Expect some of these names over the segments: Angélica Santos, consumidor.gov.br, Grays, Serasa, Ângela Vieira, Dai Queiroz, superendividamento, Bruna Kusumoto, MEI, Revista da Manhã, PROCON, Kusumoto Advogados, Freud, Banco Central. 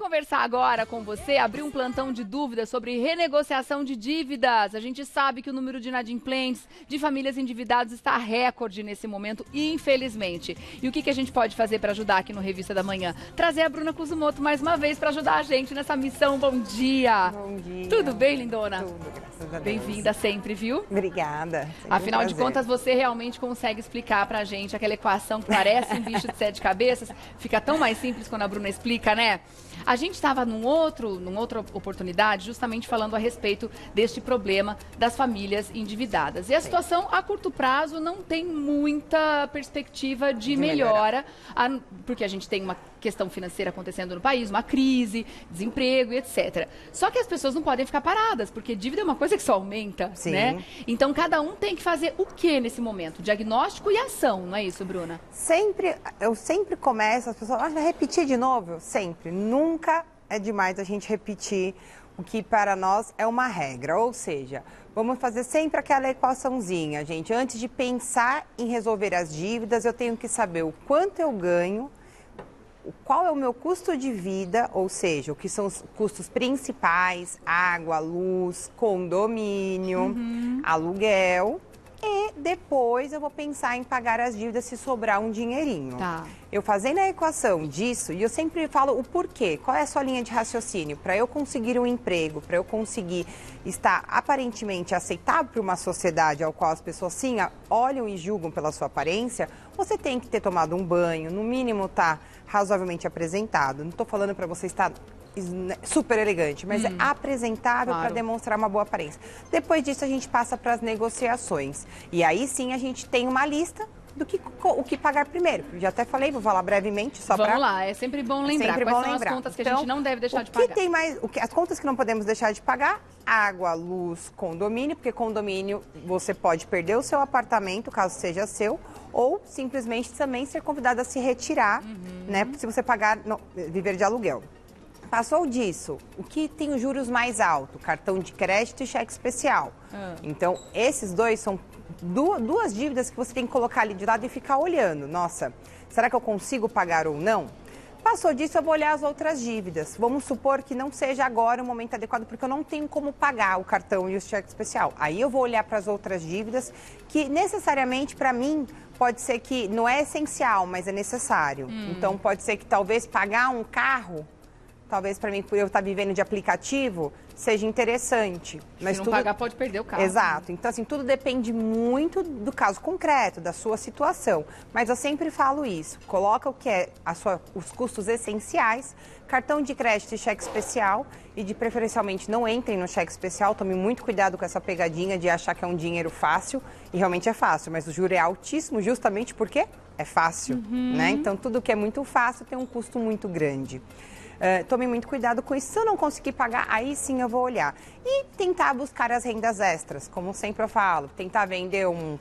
conversar agora com você, abrir um plantão de dúvidas sobre renegociação de dívidas. A gente sabe que o número de inadimplentes, de famílias endividadas está recorde nesse momento, infelizmente. E o que a gente pode fazer para ajudar aqui no Revista da Manhã? Trazer a Bruna Kusumoto mais uma vez para ajudar a gente nessa missão. Bom dia! Bom dia! Tudo bem, lindona? Tudo, graças a Deus. Bem-vinda sempre, viu? Obrigada. Afinal de contas, você realmente consegue explicar para a gente aquela equação que parece um bicho de sete cabeças. Fica tão mais simples quando a Bruna explica, né? A gente estava numa outra oportunidade, justamente falando a respeito deste problema das famílias endividadas. E a situação, a curto prazo, não tem muita perspectiva de melhora, porque a gente tem uma questão financeira acontecendo no país, uma crise, desemprego e etc. Só que as pessoas não podem ficar paradas, porque dívida é uma coisa que só aumenta, sim, né? Então, cada um tem que fazer o que nesse momento? Diagnóstico e ação, não é isso, Bruna? Eu sempre começo, as pessoas, vai repetir de novo? Sempre, nunca. Nunca é demais a gente repetir o que para nós é uma regra, ou seja, vamos fazer sempre aquela equaçãozinha, gente. Antes de pensar em resolver as dívidas, eu tenho que saber o quanto eu ganho, qual é o meu custo de vida, ou seja, o que são os custos principais, água, luz, condomínio, aluguel. E depois eu vou pensar em pagar as dívidas se sobrar um dinheirinho. Tá. Eu fazendo a equação disso, e eu sempre falo o porquê, qual é a sua linha de raciocínio? Para eu conseguir um emprego, para eu conseguir estar aparentemente aceitável para uma sociedade ao qual as pessoas sim olham e julgam pela sua aparência, você tem que ter tomado um banho, no mínimo tá razoavelmente apresentado. Não estou falando para você estar super elegante, mas é apresentável, claro, para demonstrar uma boa aparência. Depois disso a gente passa para as negociações e aí sim a gente tem uma lista do que o que pagar primeiro. Já até falei, vou falar brevemente só para... Vamos lá, é sempre bom lembrar quais são as contas que a gente não deve deixar de pagar. As contas que não podemos deixar de pagar: água, luz, condomínio, porque condomínio você pode perder o seu apartamento, caso seja seu, ou simplesmente também ser convidado a se retirar, né, se você pagar, viver de aluguel. Passou disso, o que tem os juros mais altos? Cartão de crédito e cheque especial. Então, esses dois são duas dívidas que você tem que colocar ali de lado e ficar olhando. Nossa, será que eu consigo pagar ou não? Passou disso, eu vou olhar as outras dívidas. Vamos supor que não seja agora o momento adequado, porque eu não tenho como pagar o cartão e o cheque especial. Aí eu vou olhar para as outras dívidas, que necessariamente, para mim, pode ser que não é essencial, mas é necessário. Então, pode ser que talvez pagar um carro... Talvez para mim, por eu estar vivendo de aplicativo, seja interessante. Mas se não pagar, pode perder o carro. Exato. Né? Então, assim, tudo depende muito do caso concreto, da sua situação. Mas eu sempre falo isso. Coloca o que é os custos essenciais, cartão de crédito e cheque especial. E de preferencialmente não entrem no cheque especial. Tome muito cuidado com essa pegadinha de achar que é um dinheiro fácil. E realmente é fácil, mas o juro é altíssimo justamente porque é fácil. Né? Então, tudo que é muito fácil tem um custo muito grande. Tome muito cuidado com isso. Se eu não conseguir pagar, aí sim eu vou olhar. E tentar buscar as rendas extras, como sempre eu falo. Tentar vender um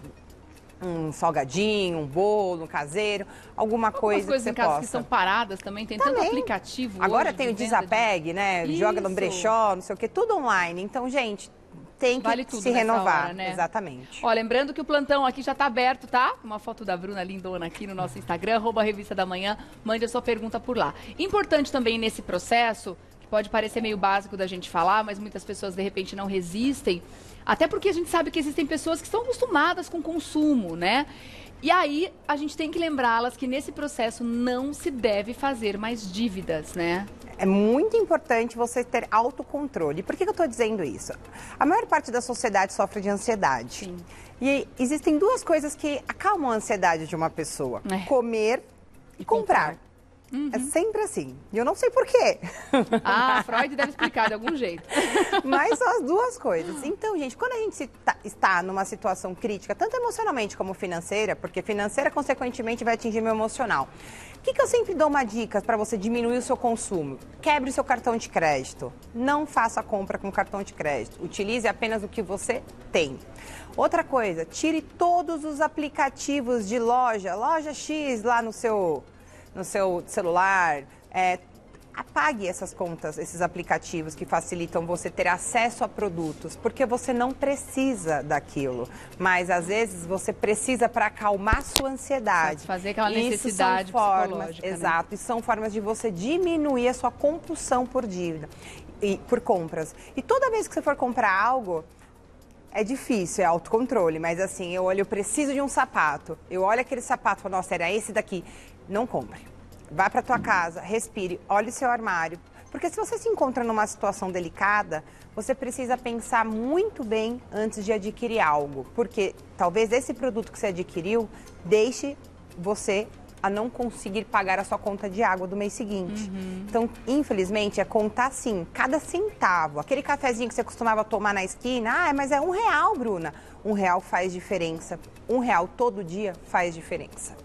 salgadinho, um bolo, um caseiro, alguma coisa que você possa. Algumas coisas em casa que são paradas também, tem tanto aplicativo. Agora tem o desapegue, né? Joga no brechó, não sei o quê, tudo online. Então, gente, tem que se renovar, hora, né? Exatamente. Ó, lembrando que o plantão aqui já está aberto, tá? Uma foto da Bruna lindona aqui no nosso Instagram, @Revista da Manhã. Mande a sua pergunta por lá. Importante também nesse processo, que pode parecer meio básico da gente falar, mas muitas pessoas de repente não resistem, até porque a gente sabe que existem pessoas que estão acostumadas com consumo, né? E aí a gente tem que lembrá-las que nesse processo não se deve fazer mais dívidas, né? É muito importante você ter autocontrole. Por que eu estou dizendo isso? A maior parte da sociedade sofre de ansiedade. Sim. E existem duas coisas que acalmam a ansiedade de uma pessoa. Comer e comprar. É sempre assim. E eu não sei por quê. Ah, Freud deve explicar de algum jeito. Mas são as duas coisas. Então, gente, quando a gente está numa situação crítica, tanto emocionalmente como financeira, porque financeira, consequentemente, vai atingir meu emocional. O que eu sempre dou uma dica para você diminuir o seu consumo? Quebre o seu cartão de crédito. Não faça compra com cartão de crédito. Utilize apenas o que você tem. Outra coisa, tire todos os aplicativos de loja X lá no seu celular, Apague essas contas, esses aplicativos que facilitam você ter acesso a produtos, porque você não precisa daquilo, mas às vezes você precisa para acalmar sua ansiedade. Fazer aquela necessidade psicológica. Exato, né? E são formas de você diminuir a sua compulsão por dívida e por compras. E toda vez que você for comprar algo, é difícil, é autocontrole, mas assim, eu olho, eu preciso de um sapato, eu olho aquele sapato e falo, nossa, era esse daqui, não compre. Vá para a tua casa, respire, olhe o seu armário. Porque se você se encontra numa situação delicada, você precisa pensar muito bem antes de adquirir algo. Porque talvez esse produto que você adquiriu deixe você a não conseguir pagar a sua conta de água do mês seguinte. Uhum. Então, infelizmente, é contar sim, cada centavo. Aquele cafezinho que você costumava tomar na esquina, ah, mas é R$1, Bruna. R$1 faz diferença. R$1 todo dia faz diferença.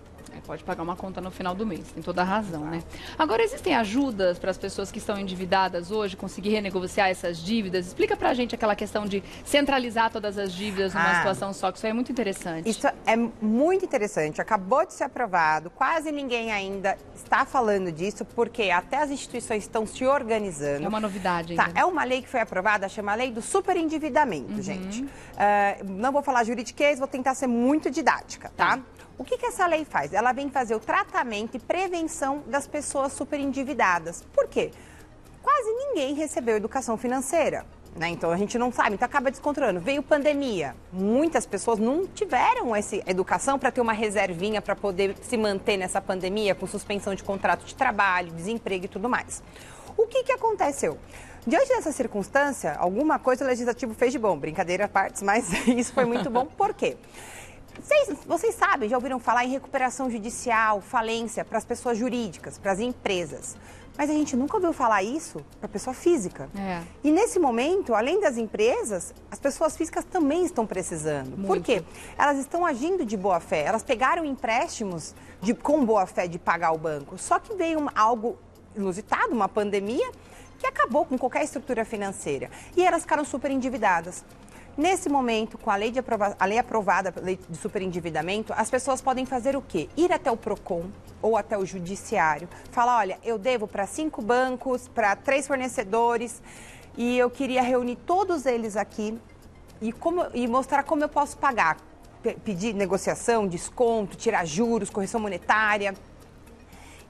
Pode pagar uma conta no final do mês, tem toda a razão, né? Agora, existem ajudas para as pessoas que estão endividadas hoje, conseguir renegociar essas dívidas? Explica pra gente aquela questão de centralizar todas as dívidas numa situação só, que isso aí é muito interessante. Isso é muito interessante, acabou de ser aprovado, quase ninguém ainda está falando disso, porque até as instituições estão se organizando. É uma novidade ainda. Tá, é uma lei que foi aprovada, chama Lei do Superendividamento, gente. Não vou falar juridiquês, vou tentar ser muito didática, tá? O que que essa lei faz? Ela vem fazer o tratamento e prevenção das pessoas superendividadas. Por quê? Quase ninguém recebeu educação financeira, né? Então a gente não sabe, então acaba descontrolando. Veio pandemia, muitas pessoas não tiveram essa educação para ter uma reservinha para poder se manter nessa pandemia, com suspensão de contrato de trabalho, desemprego e tudo mais. O que que aconteceu? Diante dessa circunstância, alguma coisa o legislativo fez de bom, brincadeira à parte, mas isso foi muito bom. Por quê? Vocês sabem, já ouviram falar em recuperação judicial, falência para as pessoas jurídicas, para as empresas. Mas a gente nunca ouviu falar isso para a pessoa física. É. E nesse momento, além das empresas, as pessoas físicas também estão precisando. Muito. Por quê? Elas estão agindo de boa fé. Elas pegaram empréstimos com boa fé de pagar o banco. Só que veio algo inusitado, uma pandemia, que acabou com qualquer estrutura financeira. E elas ficaram super endividadas. Nesse momento, com a lei, aprovada, a lei de superendividamento, as pessoas podem fazer o quê? Ir até o PROCON ou até o judiciário, falar, olha, eu devo para 5 bancos, para 3 fornecedores e eu queria reunir todos eles aqui e mostrar como eu posso pagar, pedir negociação, desconto, tirar juros, correção monetária.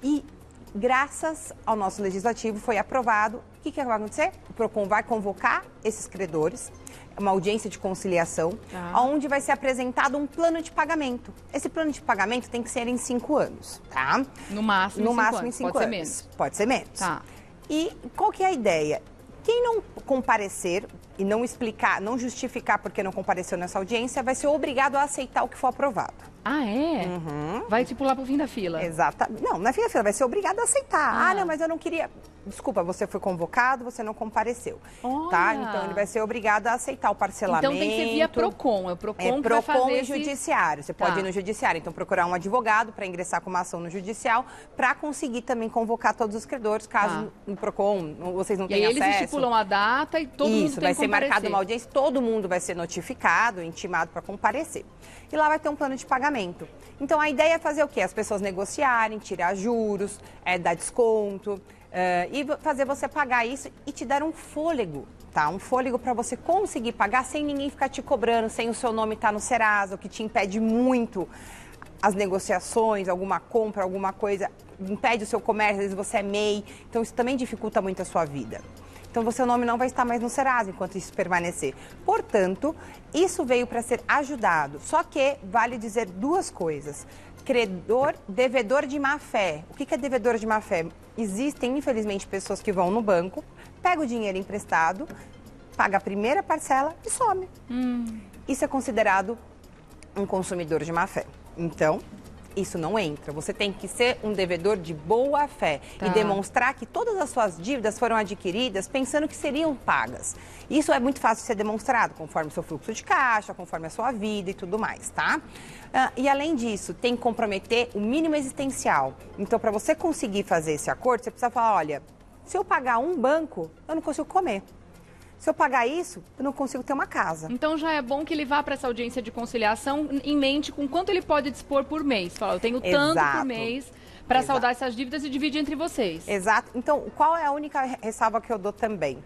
E graças ao nosso legislativo foi aprovado. O que que vai acontecer? O PROCON vai convocar esses credores, uma audiência de conciliação, onde vai ser apresentado um plano de pagamento. Esse plano de pagamento tem que ser em 5 anos, tá? No máximo, em cinco anos. Pode ser menos. Tá. E qual que é a ideia? Quem não comparecer e não explicar, não justificar porque não compareceu nessa audiência, vai ser obrigado a aceitar o que for aprovado. Ah, é? Uhum. Vai te pular pro fim da fila. Exatamente. Não, não é fim da fila, vai ser obrigado a aceitar. Ah, não, mas eu não queria... Desculpa, você foi convocado, você não compareceu. Olha. Tá? Então, ele vai ser obrigado a aceitar o parcelamento. Então, tem que ser via PROCON. É o PROCON, que vai fazer e judiciário. Você pode ir no judiciário. Então, procurar um advogado para ingressar com uma ação no judicial para conseguir também convocar todos os credores, caso no PROCON vocês não tenham acesso. E eles estipulam a data e todo mundo tem que comparecer. Isso, vai ser marcado uma audiência, todo mundo vai ser notificado, intimado para comparecer. E lá vai ter um plano de pagamento. Então, a ideia é fazer o quê? As pessoas negociarem, tirar juros, dar desconto... e fazer você pagar isso e te dar um fôlego, tá? Um fôlego para você conseguir pagar sem ninguém ficar te cobrando, sem o seu nome estar no Serasa, o que te impede muito as negociações, alguma compra, alguma coisa, impede o seu comércio, às vezes você é MEI, então isso também dificulta muito a sua vida. Então, o seu nome não vai estar mais no Serasa enquanto isso permanecer. Portanto, isso veio para ser ajudado. Só que vale dizer 2 coisas. Devedor de má fé. O que é devedor de má fé? Existem, infelizmente, pessoas que vão no banco, pegam o dinheiro emprestado, pagam a primeira parcela e some. Isso é considerado um consumidor de má fé. Então... isso não entra. Você tem que ser um devedor de boa fé e demonstrar que todas as suas dívidas foram adquiridas pensando que seriam pagas. Isso é muito fácil de ser demonstrado, conforme o seu fluxo de caixa, conforme a sua vida e tudo mais, tá? E além disso, tem que comprometer o mínimo existencial. Então, para você conseguir fazer esse acordo, você precisa falar, olha, se eu pagar um banco, eu não consigo comer. Se eu pagar isso, eu não consigo ter uma casa. Então já é bom que ele vá para essa audiência de conciliação em mente com quanto ele pode dispor por mês. Fala, eu tenho tanto por mês para saldar essas dívidas e dividir entre vocês. Exato. Então, qual é a única ressalva que eu dou também?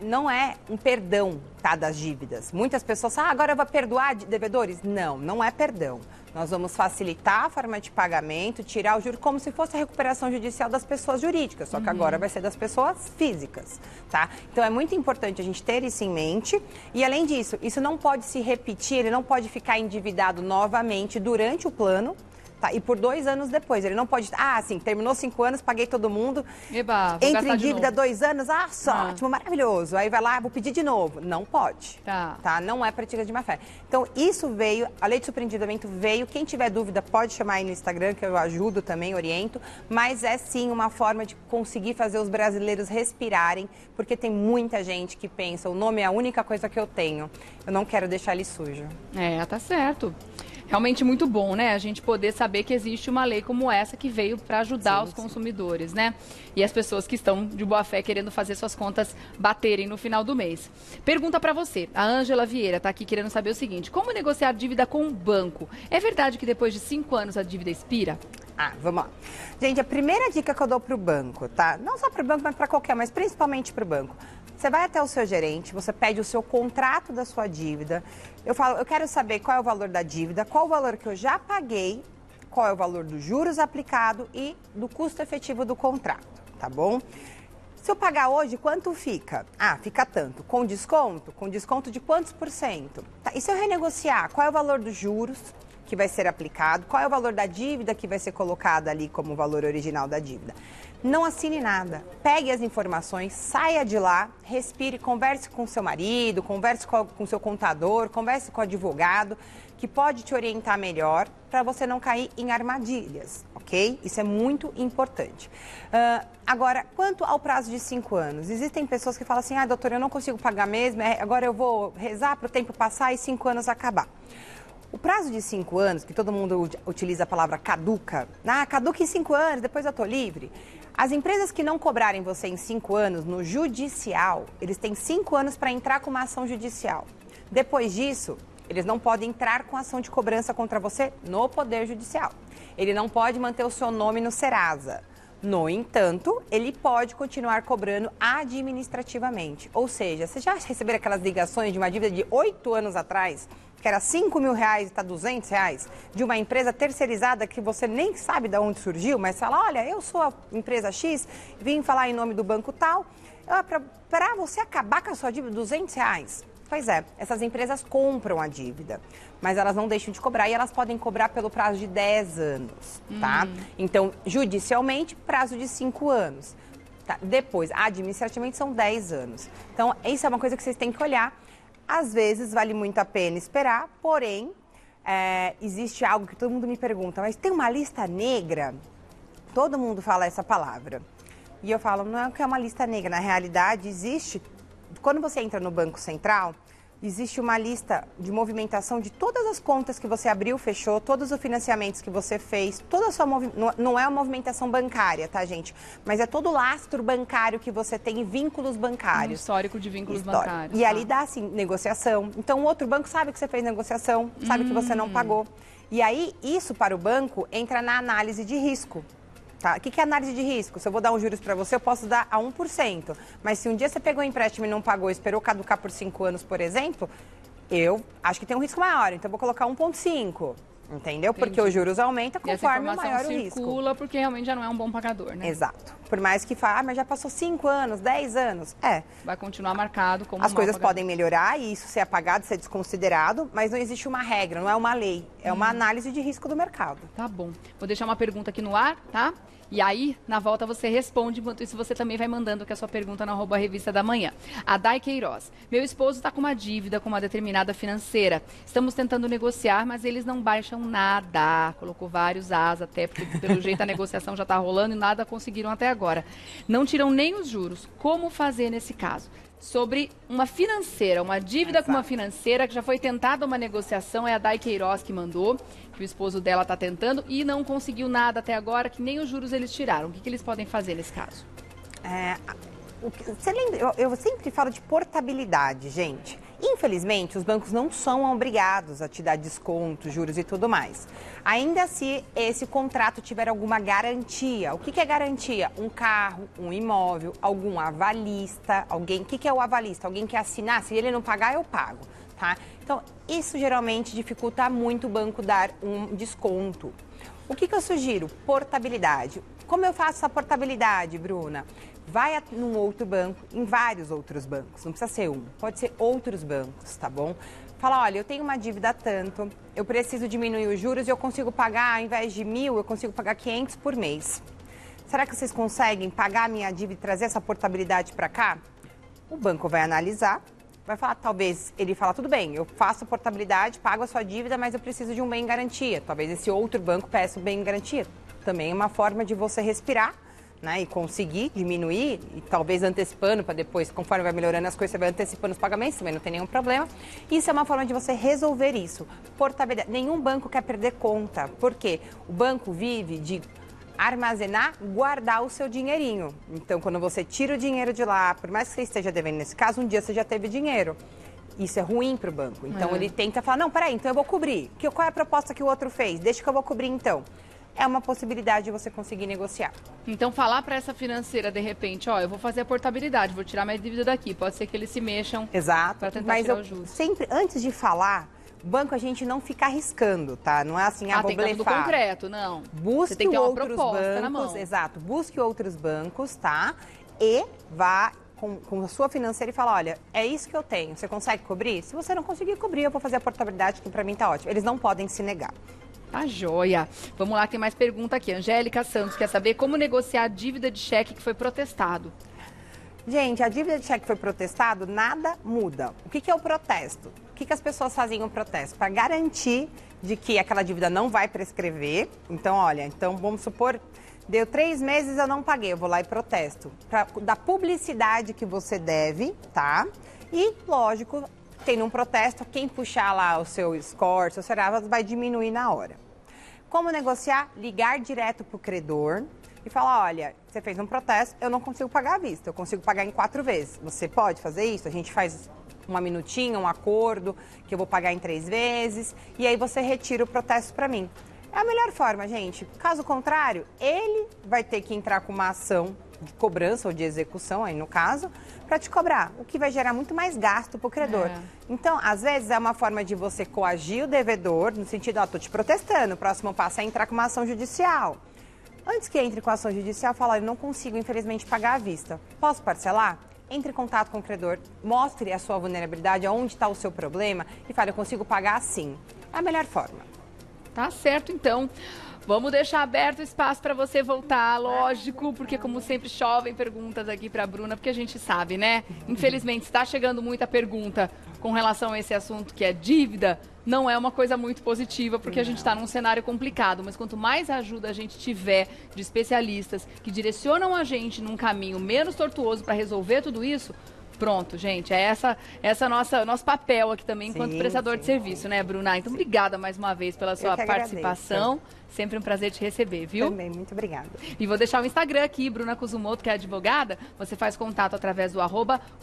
Não é um perdão, tá, das dívidas. Muitas pessoas falam, agora eu vou perdoar devedores? Não, não é perdão. Nós vamos facilitar a forma de pagamento, tirar o juro, como se fosse a recuperação judicial das pessoas jurídicas, só que agora vai ser das pessoas físicas, tá? Então é muito importante a gente ter isso em mente e, além disso, isso não pode se repetir, ele não pode ficar endividado novamente durante o plano, tá? E por 2 anos depois, ele não pode... Ah, sim, terminou 5 anos, paguei todo mundo. Eba, entra em dívida 2 anos, ah, ótimo, maravilhoso. Aí vai lá, vou pedir de novo. Não pode. Tá? Não é prática de má fé. Então, isso veio, a lei de superendividamento veio. Quem tiver dúvida pode chamar aí no Instagram, que eu ajudo também, oriento. Mas é sim uma forma de conseguir fazer os brasileiros respirarem, porque tem muita gente que pensa, o nome é a única coisa que eu tenho. Eu não quero deixar ele sujo. É, tá certo. Realmente muito bom, né? A gente poder saber que existe uma lei como essa que veio para ajudar os consumidores, né? E as pessoas que estão de boa fé querendo fazer suas contas baterem no final do mês. Pergunta para você. A Ângela Vieira está aqui querendo saber o seguinte. Como negociar dívida com o banco? É verdade que depois de 5 anos a dívida expira? Ah, vamos lá. Gente, a primeira dica que eu dou para o banco, tá? Não só para o banco, mas para qualquer, mas principalmente para o banco. Você vai até o seu gerente, você pede o seu contrato da sua dívida. Eu falo, eu quero saber qual é o valor da dívida, qual o valor que eu já paguei, qual é o valor dos juros aplicado e do custo efetivo do contrato, tá bom? Se eu pagar hoje, quanto fica? Ah, fica tanto. Com desconto? Com desconto de quantos por cento? Tá, e se eu renegociar, qual é o valor dos juros que vai ser aplicado, qual é o valor da dívida que vai ser colocada ali como valor original da dívida. Não assine nada, pegue as informações, saia de lá, respire, converse com seu marido, converse com seu contador, converse com o advogado, que pode te orientar melhor para você não cair em armadilhas, ok? Isso é muito importante. Agora, quanto ao prazo de 5 anos, existem pessoas que falam assim, ah, doutora, eu não consigo pagar mesmo, agora eu vou rezar para o tempo passar e 5 anos acabar. O prazo de 5 anos, que todo mundo utiliza a palavra caduca, caduca em 5 anos, depois eu tô livre. As empresas que não cobrarem você em 5 anos no judicial, eles têm 5 anos para entrar com uma ação judicial. Depois disso, eles não podem entrar com ação de cobrança contra você no Poder Judicial. Ele não pode manter o seu nome no Serasa. No entanto, ele pode continuar cobrando administrativamente. Ou seja, você já recebeu aquelas ligações de uma dívida de 8 anos atrás, que era R$5.000 e está R$200, de uma empresa terceirizada que você nem sabe de onde surgiu, mas fala, olha, eu sou a empresa X, vim falar em nome do banco tal, para você acabar com a sua dívida, R$200. Pois é, essas empresas compram a dívida, mas elas não deixam de cobrar e elas podem cobrar pelo prazo de 10 anos, tá? Então, judicialmente, prazo de 5 anos. Tá? Depois, administrativamente, são 10 anos. Então, isso é uma coisa que vocês têm que olhar. Às vezes, vale muito a pena esperar, porém, existe algo que todo mundo me pergunta, mas tem uma lista negra? Todo mundo fala essa palavra. E eu falo, não é que é uma lista negra, na realidade, existe... Quando você entra no Banco Central, existe uma lista de movimentação de todas as contas que você abriu, fechou, todos os financiamentos que você fez, toda a sua não é uma movimentação bancária, tá, gente? Mas é todo o lastro bancário que você tem, vínculos bancários. Um histórico de vínculos bancários. E ali dá, assim, negociação. Então, o outro banco sabe que você fez negociação, sabe que você não pagou. E aí, isso para o banco entra na análise de risco. Tá? O que é análise de risco? Se eu vou dar um juros para você, eu posso dar a 1%. Mas se um dia você pegou um empréstimo e não pagou, esperou caducar por 5 anos, por exemplo, eu acho que tem um risco maior. Então, eu vou colocar 1,5%. Entendeu? Entendi. Porque os juros aumentam conforme o maior o risco. Essa circula porque realmente já não é um bom pagador, né? Exato. Por mais que fale, mas já passou 5 anos, 10 anos. Vai continuar marcado como as coisas podem melhorar e isso ser apagado, ser desconsiderado, mas não existe uma regra, não é uma lei. É uma análise de risco do mercado. Tá bom. Vou deixar uma pergunta aqui no ar, tá? E aí, na volta, você responde. Enquanto isso, você também vai mandando que a sua pergunta na @revista da manhã. A Dai Queiroz. Meu esposo está com uma dívida com uma determinada financeira. Estamos tentando negociar, mas eles não baixam nada. Colocou vários as, até porque, pelo jeito, a negociação já está rolando e nada conseguiram até agora. Não tiram nem os juros. Como fazer nesse caso? Sobre uma financeira, uma dívida com uma financeira, que já foi tentada uma negociação, é a Dai Queiroz que mandou, que o esposo dela está tentando e não conseguiu nada até agora, que nem os juros eles tiraram. O que eles podem fazer nesse caso? Você lembra, eu sempre falo de portabilidade, gente. Infelizmente, os bancos não são obrigados a te dar desconto, juros e tudo mais. Ainda se esse contrato tiver alguma garantia. O que é garantia? Um carro, um imóvel, algum avalista, alguém... O que é o avalista? Alguém que assinar, se ele não pagar, eu pago, tá? Então, isso geralmente dificulta muito o banco dar um desconto. O que eu sugiro? Portabilidade. Como eu faço essa portabilidade, Bruna? Vai num outro banco, em vários outros bancos, não precisa ser um, pode ser outros bancos, tá bom? Fala, olha, eu tenho uma dívida tanto, eu preciso diminuir os juros e eu consigo pagar, ao invés de 1.000, eu consigo pagar 500 por mês. Será que vocês conseguem pagar a minha dívida e trazer essa portabilidade para cá? O banco vai analisar, vai falar, talvez ele fala, tudo bem, eu faço portabilidade, pago a sua dívida, mas eu preciso de um bem em garantia. Talvez esse outro banco peça um bem em garantia. Também é uma forma de você respirar, né, e conseguir diminuir, e talvez antecipando para depois, conforme vai melhorando as coisas, você vai antecipando os pagamentos, também não tem nenhum problema. Isso é uma forma de você resolver isso. Portabilidade. Nenhum banco quer perder conta, porque o banco vive de armazenar, guardar o seu dinheirinho. Então, quando você tira o dinheiro de lá, por mais que você esteja devendo, nesse caso, um dia você já teve dinheiro. Isso é ruim para o banco. Então, ele tenta falar, não, peraí, então eu vou cobrir. Qual é a proposta que o outro fez? Deixa que eu vou cobrir, então. É uma possibilidade de você conseguir negociar. Então, falar para essa financeira, de repente, ó, eu vou fazer a portabilidade, vou tirar minha dívida daqui. Pode ser que eles se mexam. Exato. Para tentar tirar o juros. Mas sempre, antes de falar, o banco a gente não fica arriscando, tá? Não é assim, ah, vou blefar. Ah, tem que ter tudo concreto, não. Busque, você tem que ter uma proposta na mão. Exato. Busque outros bancos, tá? E vá com a sua financeira e fala, olha, é isso que eu tenho, você consegue cobrir? Se você não conseguir cobrir, eu vou fazer a portabilidade, que para mim tá ótimo. Eles não podem se negar. Tá joia. Vamos lá, tem mais pergunta aqui. Angélica Santos quer saber como negociar a dívida de cheque que foi protestado. Gente, a dívida de cheque que foi protestado, nada muda. O que é o protesto? O que as pessoas fazem o protesto? Para garantir de que aquela dívida não vai prescrever. Então, olha, então vamos supor, deu 3 meses, eu não paguei, eu vou lá e protesto. Pra dar publicidade que você deve, tá? E, lógico... Tem um protesto, quem puxar lá o seu score, seu Serasa, vai diminuir na hora. Como negociar? Ligar direto para o credor e falar, olha, você fez um protesto, eu não consigo pagar à vista, eu consigo pagar em 4 vezes. Você pode fazer isso? A gente faz uma minutinha, um acordo, que eu vou pagar em 3 vezes, e aí você retira o protesto para mim. É a melhor forma, gente. Caso contrário, ele vai ter que entrar com uma ação de cobrança ou de execução, aí no caso, para te cobrar, o que vai gerar muito mais gasto para o credor. Então, às vezes, é uma forma de você coagir o devedor, no sentido, ó, tô te protestando, o próximo passo é entrar com uma ação judicial. Antes que entre com a ação judicial, fala, eu não consigo, infelizmente, pagar à vista. Posso parcelar? Entre em contato com o credor, mostre a sua vulnerabilidade, aonde está o seu problema, e fale, eu consigo pagar assim. É a melhor forma. Tá certo, então. Vamos deixar aberto o espaço para você voltar, lógico, porque como sempre chovem perguntas aqui para a Bruna, porque a gente sabe, né? Infelizmente, está chegando muita pergunta com relação a esse assunto que é dívida, não é uma coisa muito positiva, porque a gente está num cenário complicado, mas quanto mais ajuda a gente tiver de especialistas que direcionam a gente num caminho menos tortuoso para resolver tudo isso, pronto, gente, é nosso papel aqui também, enquanto prestador de serviço, né, Bruna? Então, obrigada mais uma vez pela sua participação. Sempre um prazer te receber, viu? Também, muito obrigada. E vou deixar o Instagram aqui, Bruna Kusumoto, que é advogada. Você faz contato através do @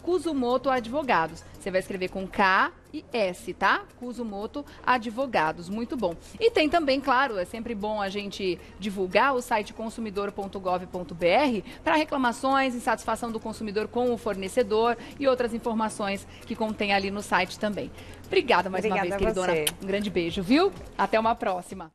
Kusumoto Advogados. Você vai escrever com K e S, tá? Kusumoto Advogados, muito bom. E tem também, claro, é sempre bom a gente divulgar o site consumidor.gov.br para reclamações, insatisfação do consumidor com o fornecedor e outras informações que contém ali no site também. Obrigada mais uma vez, queridona. Um grande beijo, viu? Até uma próxima.